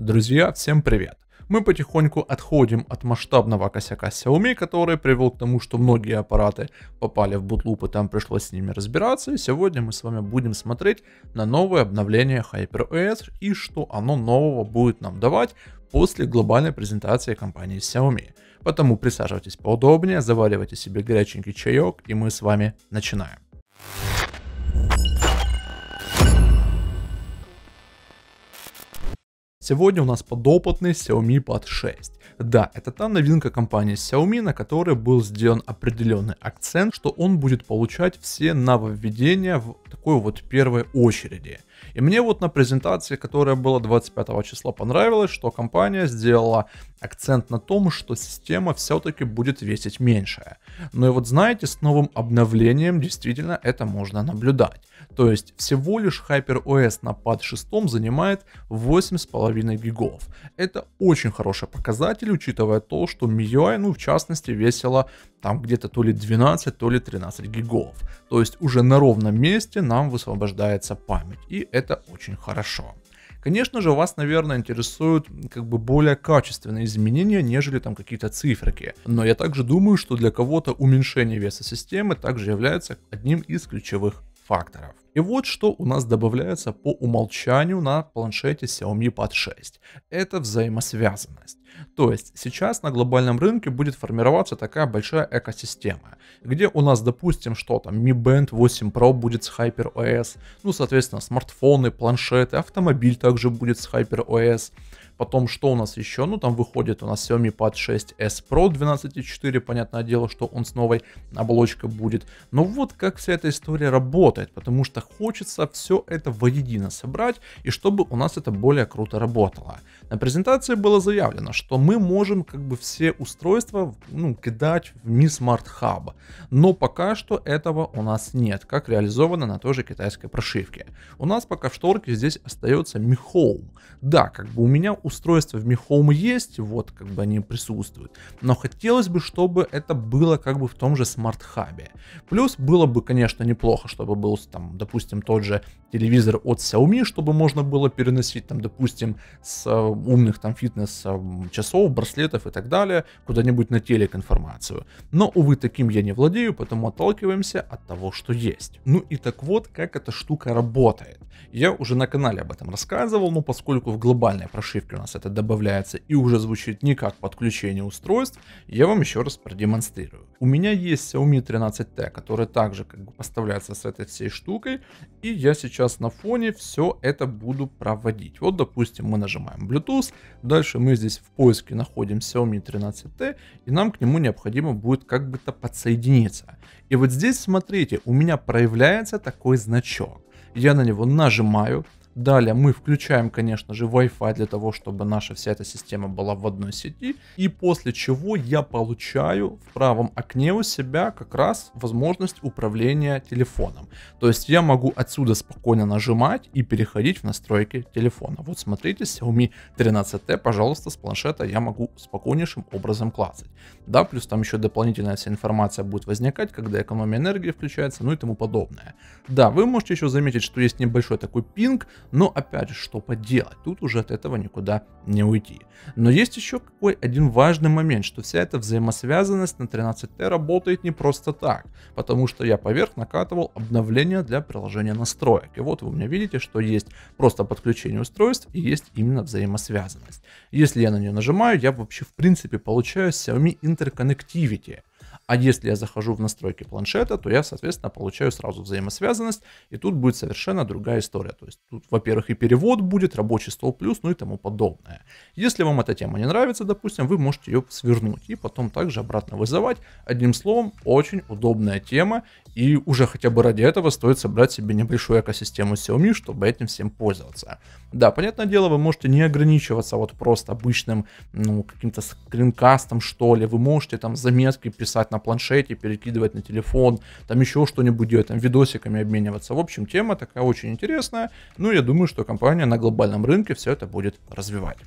Друзья, всем привет! Мы потихоньку отходим от масштабного косяка Xiaomi, который привел к тому, что многие аппараты попали в бутлуп и там пришлось с ними разбираться. И сегодня мы с вами будем смотреть на новое обновление HyperOS и что оно нового будет нам давать после глобальной презентации компании Xiaomi. Поэтому присаживайтесь поудобнее, заваривайте себе горяченький чаек, и мы с вами начинаем. Сегодня у нас подопытный Xiaomi Pad 6. Да, это та новинка компании Xiaomi, на которой был сделан определенный акцент, что он будет получать все нововведения в такой вот первой очереди. И мне вот на презентации, которая была 25 числа, понравилось, что компания сделала акцент на том, что система все-таки будет весить меньше. Но и вот знаете, с новым обновлением действительно это можно наблюдать. То есть всего лишь HyperOS на Pad 6 занимает 8,5 гигов. Это очень хороший показатель, учитывая то, что MIUI, в частности, весила там где-то то ли 12, то ли 13 гигов. То есть уже на ровном месте нам высвобождается память. И это очень хорошо. Конечно же, вас, наверное, интересуют более качественные изменения, нежели там какие-то циферки. Но я также думаю, что для кого-то уменьшение веса системы также является одним из ключевых факторов. И вот что у нас добавляется по умолчанию на планшете Xiaomi Pad 6. Это взаимосвязанность. То есть сейчас на глобальном рынке будет формироваться такая большая экосистема, где у нас, допустим, что там Mi Band 8 Pro будет с HyperOS, соответственно, смартфоны, планшеты, автомобиль также будет с HyperOS. Потом, что у нас еще? Там выходит у нас Xiaomi Pad 6s Pro 12.4, понятное дело, что он с новой оболочкой будет. Но вот как вся эта история работает, потому что хочется все это воедино собрать, и чтобы у нас это более круто работало. На презентации было заявлено, что мы можем все устройства кидать в Mi Smart Hub, но пока что этого у нас нет, как реализовано на той же китайской прошивке. У нас пока в шторке здесь остается Mi Home. Да, у меня устройства в Mi Home есть, вот они присутствуют, но хотелось бы, чтобы это было в том же Smart Hub. Плюс было бы, конечно, неплохо, чтобы был там, допустим, тот же телевизор от Xiaomi, чтобы можно было переносить там, допустим, с умных фитнес часов, браслетов и так далее куда-нибудь на телек информацию. Но, увы, таким я не владею, поэтому отталкиваемся от того, что есть. Ну и так вот, как эта штука работает. Я уже на канале об этом рассказывал, но поскольку в глобальной прошивке у нас это добавляется и уже звучит не как подключение устройств, я вам еще раз продемонстрирую. У меня есть Xiaomi 13T, который также поставляется с этой всей штукой, и я сейчас на фоне все это буду проводить. Вот, допустим, мы нажимаем Bluetooth, дальше мы здесь в поиске находим Xiaomi 13T, и нам к нему необходимо будет подсоединиться. И вот здесь, смотрите, у меня проявляется такой значок. Я на него нажимаю. Далее мы включаем, конечно же, Wi-Fi для того, чтобы наша вся эта система была в одной сети. И после чего я получаю в правом окне у себя как раз возможность управления телефоном. То есть я могу отсюда спокойно нажимать и переходить в настройки телефона. Вот смотрите, Xiaomi 13T, пожалуйста, с планшета я могу спокойнейшим образом клацать. Да, плюс там еще дополнительная вся информация будет возникать, когда экономия энергии включается, и тому подобное. Да, вы можете еще заметить, что есть небольшой такой пинг. Но опять же, что поделать, тут уже от этого никуда не уйти. Но есть еще один важный момент, что вся эта взаимосвязанность на 13T работает не просто так. Потому что я поверх накатывал обновление для приложения настроек. И вот вы у меня видите, что есть просто подключение устройств и есть именно взаимосвязанность. Если я на нее нажимаю, я вообще в принципе получаю Xiaomi Interconnectivity. А если я захожу в настройки планшета, то я, соответственно, получаю сразу взаимосвязанность, и тут будет совершенно другая история. То есть тут, во-первых, и перевод будет, рабочий стол плюс, и тому подобное. Если вам эта тема не нравится, допустим, вы можете ее свернуть и потом также обратно вызывать. Одним словом, очень удобная тема, и уже хотя бы ради этого стоит собрать себе небольшую экосистему Xiaomi, чтобы этим всем пользоваться. Да, понятное дело, вы можете не ограничиваться просто обычным, каким-то скринкастом, что ли. Вы можете там заметки писать на планшете, перекидывать на телефон, там еще что-нибудь делать, там видосиками обмениваться. В общем, тема такая очень интересная. Я думаю, что компания на глобальном рынке все это будет развивать.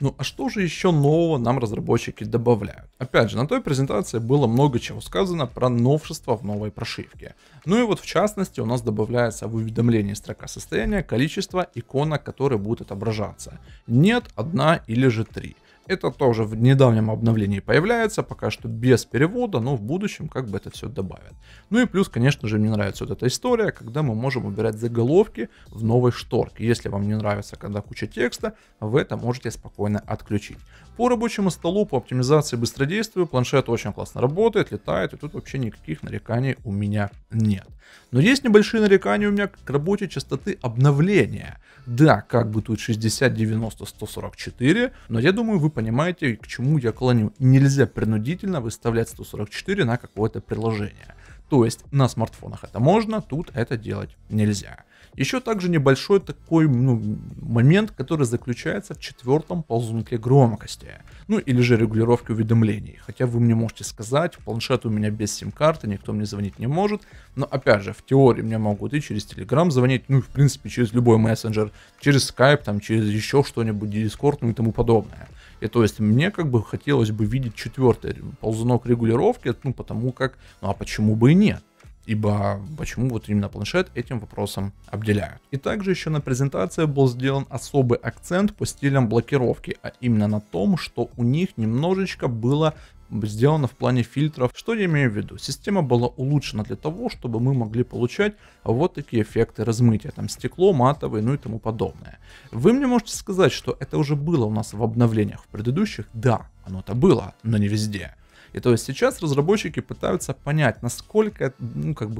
Ну а что же еще нового нам разработчики добавляют? Опять же, на той презентации было много чего сказано про новшества в новой прошивке. Ну и вот в частности у нас добавляется в уведомлении строка состояния количество иконок, которые будут отображаться. Нет, одна или же три. Это тоже в недавнем обновлении появляется, пока что без перевода, но в будущем как бы это все добавят. Ну и плюс, конечно же, мне нравится вот эта история, когда мы можем убирать заголовки в новой шторке. Если вам не нравится, когда куча текста, вы это можете спокойно отключить. По рабочему столу, по оптимизации быстродействия планшет очень классно работает, летает, и тут вообще никаких нареканий у меня нет. Но есть небольшие нарекания у меня к работе частоты обновления. Да, как бы тут 60, 90, 144, но я думаю, вы понимаете, к чему я клоню. Нельзя принудительно выставлять 144 на какое-то приложение. То есть на смартфонах это можно, тут это делать нельзя. Еще также небольшой такой момент, который заключается в четвертом ползунке громкости. Ну или же регулировки уведомлений. Хотя вы мне можете сказать, планшет у меня без сим-карты, никто мне звонить не может. Но опять же, в теории мне могут и через Telegram звонить, ну и в принципе через любой мессенджер, через Skype, там, через еще что-нибудь, Discord, ну и тому подобное. И то есть мне как бы хотелось бы видеть четвертый ползунок регулировки, ну потому как, ну а почему бы и нет? Ибо почему вот именно планшет этим вопросом обделяют. И также еще на презентации был сделан особый акцент по стилям блокировки, а именно на том, что у них немножечко было сделано в плане фильтров. Что я имею в виду? Система была улучшена для того, чтобы мы могли получать вот такие эффекты размытия, там стекло, матовые, ну и тому подобное. Вы мне можете сказать, что это уже было у нас в обновлениях в предыдущих? Да, оно-то было, но не везде. И то есть сейчас разработчики пытаются понять, насколько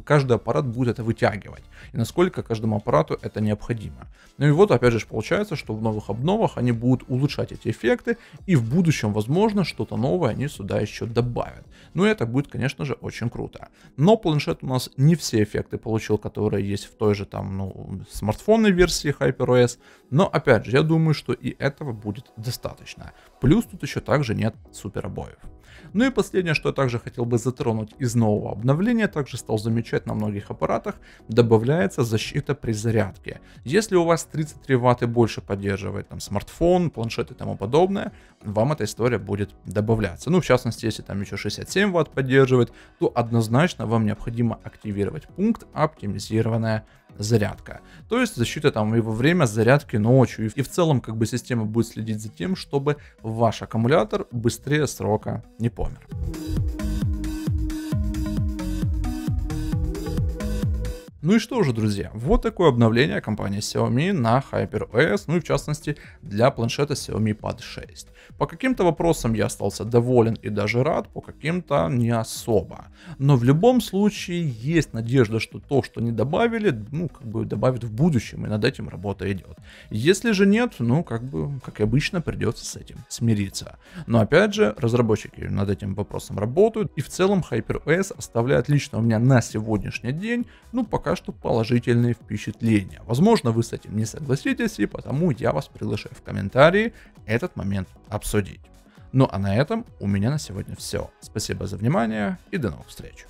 каждый аппарат будет это вытягивать, и насколько каждому аппарату это необходимо. Ну и вот опять же получается, что в новых обновах они будут улучшать эти эффекты, и в будущем, возможно, что-то новое они сюда еще добавят. Ну и это будет, конечно же, очень круто. Но планшет у нас не все эффекты получил, которые есть в той же там, смартфонной версии HyperOS. Но опять же, я думаю, что и этого будет достаточно. Плюс тут еще также нет супер обоев. Ну и последнее, что я также хотел бы затронуть из нового обновления, также стал замечать на многих аппаратах, добавляется защита при зарядке. Если у вас 33 Вт и больше поддерживает там смартфон, планшет и тому подобное, вам эта история будет добавляться. Ну, в частности, если там еще 67 Вт поддерживает, то однозначно вам необходимо активировать пункт «Оптимизированная зарядка». То есть защита там и во время зарядки ночью, и в целом как бы система будет следить за тем, чтобы ваш аккумулятор быстрее срока не помер. Ну и что же, друзья, вот такое обновление компании Xiaomi на HyperOS, ну и в частности для планшета Xiaomi Pad 6. По каким-то вопросам я остался доволен и даже рад, по каким-то не особо. Но в любом случае есть надежда, что то, что не добавили, добавят в будущем, и над этим работа идет. Если же нет, как обычно, придется с этим смириться. Но опять же, разработчики над этим вопросом работают, и в целом HyperOS оставляет лично у меня на сегодняшний день, пока что положительные впечатления. Возможно, вы с этим не согласитесь, и потому я вас приглашаю в комментарии этот момент обсудить. Ну а на этом у меня на сегодня все. Спасибо за внимание и до новых встреч.